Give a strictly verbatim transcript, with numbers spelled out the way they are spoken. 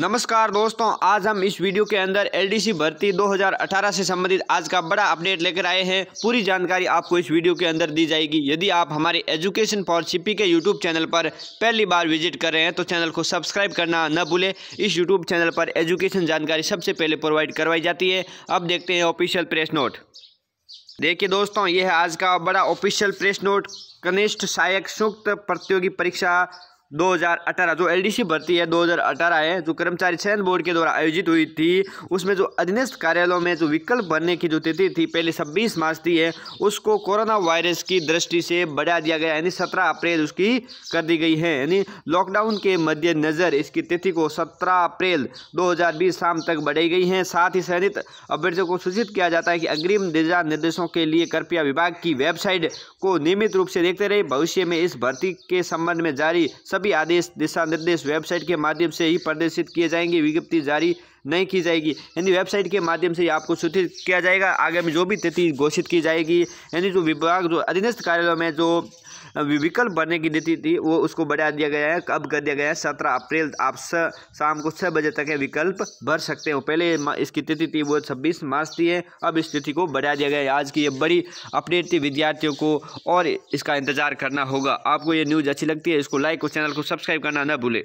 नमस्कार दोस्तों, आज हम इस वीडियो के अंदर एलडीसी भर्ती दो हज़ार अठारह से संबंधित आज का बड़ा अपडेट लेकर आए हैं। पूरी जानकारी आपको इस वीडियो के अंदर दी जाएगी। यदि आप हमारे एजुकेशन फॉर सीपी के यूट्यूब चैनल पर पहली बार विजिट कर रहे हैं तो चैनल को सब्सक्राइब करना न भूलें। इस यूट्यूब चैनल पर एजुकेशन जानकारी सबसे पहले प्रोवाइड करवाई जाती है। अब देखते हैं ऑफिशियल प्रेस नोट। देखिए दोस्तों, यह है आज का बड़ा ऑफिशियल प्रेस नोट। कनिष्ठ सहायक संयुक्त प्रतियोगी परीक्षा दो हज़ार अठारह जो एलडीसी भर्ती है दो हज़ार अठारह है, जो कर्मचारी चयन बोर्ड के द्वारा आयोजित हुई थी, उसमें जो अधीनस्थ कार्यालयों में जो विकल्प भरने की जो तिथि थी पहले छब्बीस मार्च थी है, उसको कोरोना वायरस की दृष्टि से बढ़ा दिया गया, यानी सत्रह अप्रैल उसकी कर दी गई है। यानी लॉकडाउन के मद्देनज़र इसकी तिथि को सत्रह अप्रैल दो हज़ार बीस शाम तक बढ़ाई गई है। साथ ही चयनित अभ्यर्थियों को सूचित किया जाता है कि अग्रिम दिशा निर्देशों के लिए कृपया विभाग की वेबसाइट को नियमित रूप से देखते रहे। भविष्य में इस भर्ती के संबंध में जारी सभी आदेश दिशा निर्देश वेबसाइट के माध्यम से ही प्रदर्शित किए जाएंगे, विज्ञप्ति जारी नहीं की जाएगी। यानी वेबसाइट के माध्यम से आपको सूचित किया जाएगा आगामी जो भी तिथि घोषित की जाएगी। यानी जो विभाग जो अधीनस्थ कार्यालयों में जो विकल्प भरने की तिथि थी वो उसको बढ़ा दिया गया है, अब कर दिया गया है सत्रह अप्रैल। आप शाम को छः बजे तक विकल्प भर सकते हो। पहले इसकी तिथि थी वो छब्बीस मार्च थी है, अब इस तिथि को बढ़ा दिया गया है। आज की ये बड़ी अपडेट थी विद्यार्थियों को और इसका इंतजार करना होगा। आपको ये न्यूज़ अच्छी लगती है, इसको लाइक और चैनल को सब्सक्राइब करना न भूलें।